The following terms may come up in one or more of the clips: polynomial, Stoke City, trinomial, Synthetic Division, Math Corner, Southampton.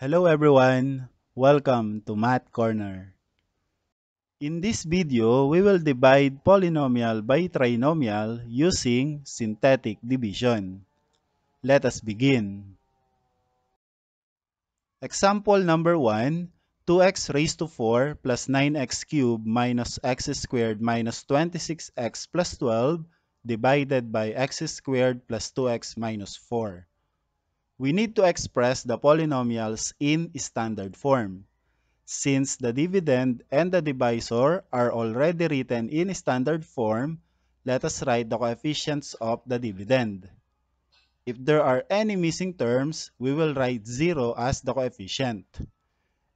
Hello everyone, welcome to Math Corner. In this video, we will divide polynomial by trinomial using synthetic division. Let us begin. Example number 1, 2x raised to 4 plus 9x cubed minus x squared minus 26x plus 12 divided by x squared plus 2x minus 4. We need to express the polynomials in standard form. Since the dividend and the divisor are already written in standard form, let us write the coefficients of the dividend. If there are any missing terms, we will write 0 as the coefficient.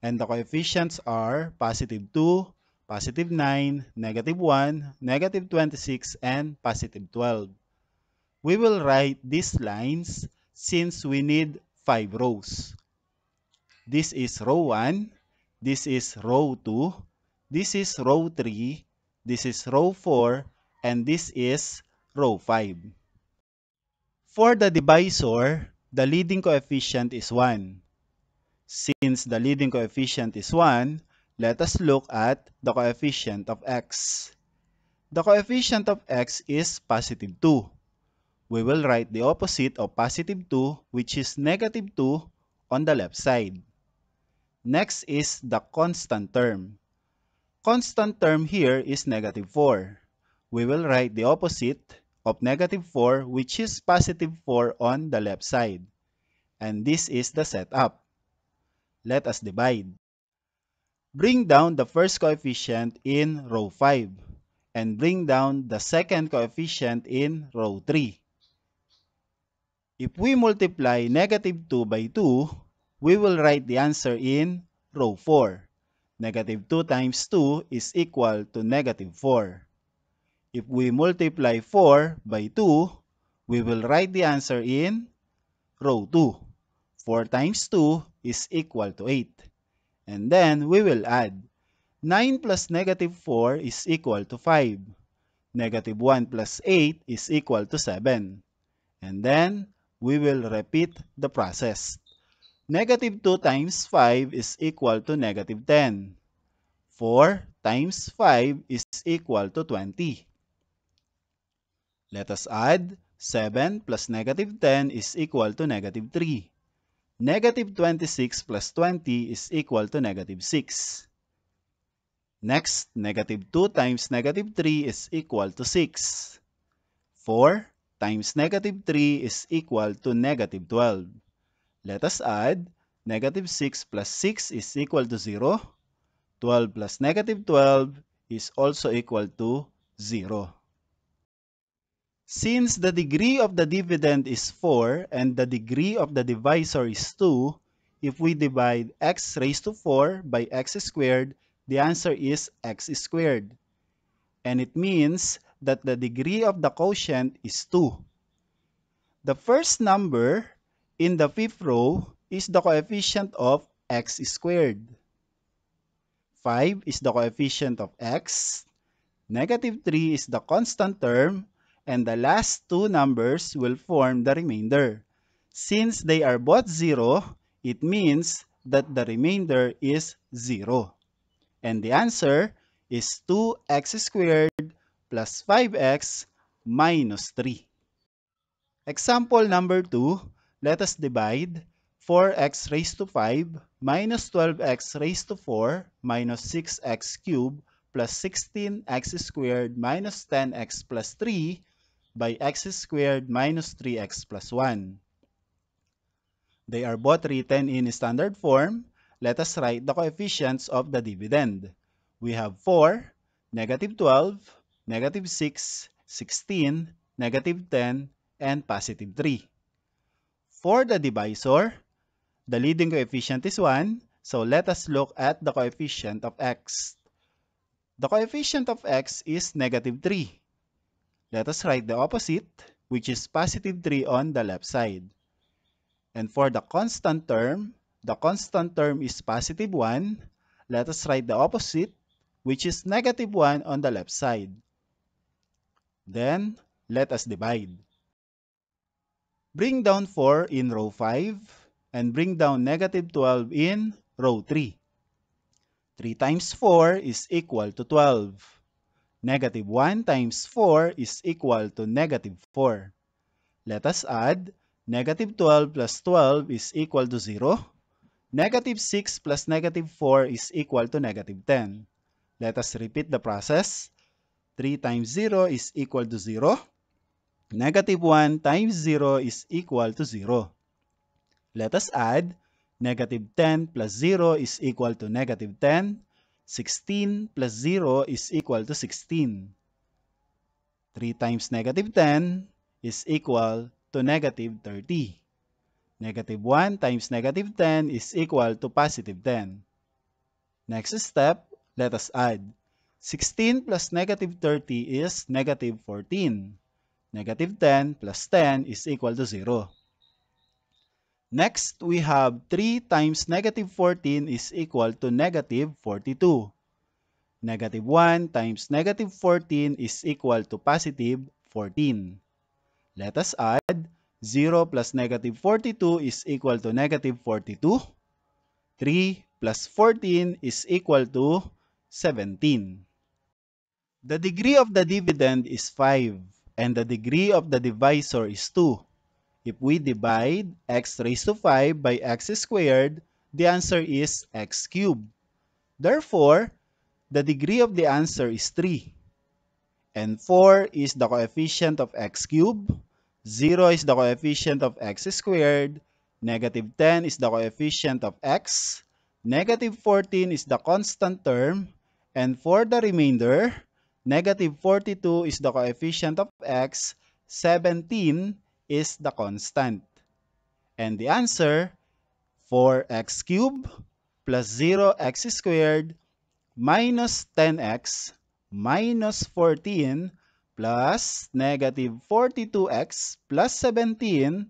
And the coefficients are positive 2, positive 9, negative 1, negative 26, and positive 12. We will write these lines since we need 5 rows. This is row 1, this is row 2, this is row 3, this is row 4, and this is row 5. For the divisor, the leading coefficient is 1. Since the leading coefficient is 1, let us look at the coefficient of x. The coefficient of x is positive 2. We will write the opposite of positive 2, which is negative 2, on the left side. Next is the constant term. Constant term here is negative 4. We will write the opposite of negative 4, which is positive 4 on the left side. And this is the setup. Let us divide. Bring down the first coefficient in row 5 and bring down the second coefficient in row 3. If we multiply negative 2 by 2, we will write the answer in row 4. Negative 2 times 2 is equal to negative 4. If we multiply 4 by 2, we will write the answer in row 2. 4 times 2 is equal to 8. And then we will add 9 plus negative 4 is equal to 5. Negative 1 plus 8 is equal to 7. And then we will repeat the process. Negative 2 times 5 is equal to negative 10. 4 times 5 is equal to 20. Let us add 7 plus negative 10 is equal to negative 3. Negative 26 plus 20 is equal to negative 6. Next, negative 2 times negative 3 is equal to 6. 4 times negative 3 is equal to negative 12. Let us add negative 6 plus 6 is equal to 0. 12 plus negative 12 is also equal to 0. Since the degree of the dividend is 4 and the degree of the divisor is 2, if we divide x raised to 4 by x squared, the answer is x squared. And it means that the degree of the quotient is 2. The first number in the fifth row is the coefficient of x squared. 5 is the coefficient of x, negative 3 is the constant term, and the last two numbers will form the remainder. Since they are both 0, it means that the remainder is 0. And the answer is 2x squared plus 5x minus 3. Example number 2, let us divide 4x raised to 5 minus 12x raised to 4 minus 6x cubed plus 16x squared minus 10x plus 3 by x squared minus 3x plus 1. They are both written in standard form. Let us write the coefficients of the dividend. We have 4, negative 12, negative 6, 16, negative 10, and positive 3. For the divisor, the leading coefficient is 1, so let us look at the coefficient of x. The coefficient of x is negative 3. Let us write the opposite, which is positive 3 on the left side. And for the constant term is positive 1. Let us write the opposite, which is negative 1 on the left side. Then, let us divide. Bring down 4 in row 5. and bring down negative 12 in row 3. 3 times 4 is equal to 12. Negative 1 times 4 is equal to negative 4. Let us add negative 12 plus 12 is equal to 0. Negative 6 plus negative 4 is equal to negative 10. Let us repeat the process. 3 times 0 is equal to 0. Negative 1 times 0 is equal to 0. Let us add negative 10 plus 0 is equal to negative 10. 16 plus 0 is equal to 16. 3 times negative 10 is equal to negative 30. Negative 1 times negative 10 is equal to positive 10. Next step, let us add. 16 plus negative 30 is negative 14. Negative 10 plus 10 is equal to 0. Next, we have 3 times negative 14 is equal to negative 42. Negative 1 times negative 14 is equal to positive 14. Let us add 0 plus negative 42 is equal to negative 42. 3 plus 14 is equal to 17. The degree of the dividend is 5, and the degree of the divisor is 2. If we divide x raised to 5 by x squared, the answer is x cubed. Therefore, the degree of the answer is 3. And 4 is the coefficient of x cubed, 0 is the coefficient of x squared, negative 10 is the coefficient of x, negative 14 is the constant term, and for the remainder, negative 42 is the coefficient of x, 17 is the constant. And the answer, 4x cubed plus 0x squared minus 10x minus 14 plus negative 42x plus 17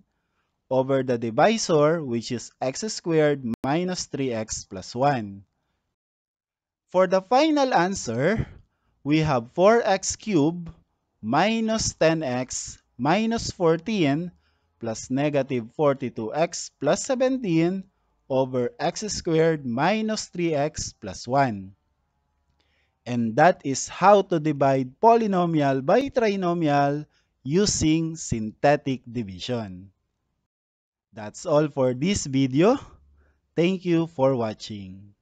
over the divisor, which is x squared minus 3x plus 1. For the final answer, we have 4x cubed minus 10x minus 14 plus negative 42x plus 17 over x squared minus 3x plus 1. And that is how to divide polynomial by trinomial using synthetic division. That's all for this video. Thank you for watching.